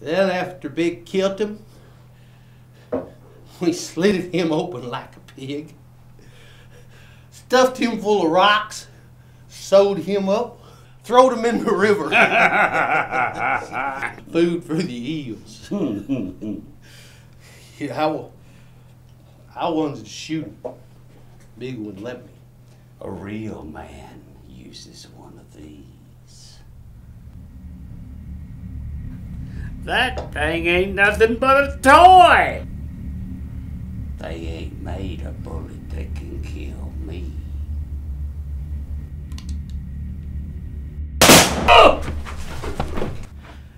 Then after Big killed him, we slid him open like a pig, stuffed him full of rocks, sewed him up, throwed him in the river. Food for the eels. Yeah, I wanted to shoot him. Big wouldn't let me. A real man uses one of these. That thing ain't nothing but a toy! They ain't made a bullet that can kill me.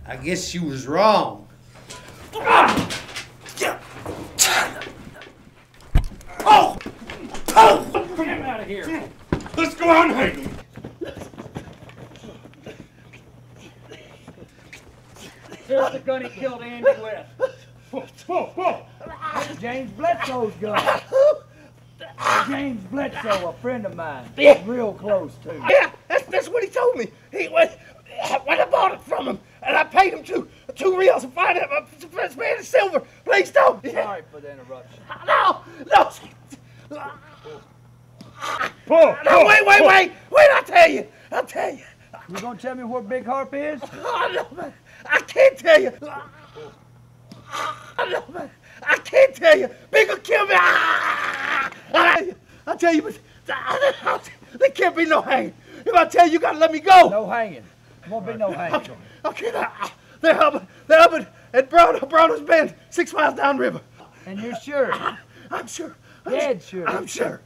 I guess you was wrong. Oh! Oh! Get him out of here! Let's go out and hang him! There's the gun he killed Andy West. James Bledsoe's gun. James Bledsoe, a friend of mine, real close to. Yeah, that's what he told me. He went, when I bought it from him, and I paid him two reals and $5 man in silver. Please don't. Yeah. Sorry for the interruption. No. Wait! I'll tell you. You gonna tell me where Big Harp is? Oh, no, man. I can't tell you. Oh, no, man. I can't tell you. Big will kill me. I'll tell you, but there can't be no hanging. If I tell you, you gotta let me go. No hanging. There won't be no hanging. Okay, they're helping at Brown's Bend, 6 miles downriver. And you're sure? I'm sure. Dead sure. I'm sure.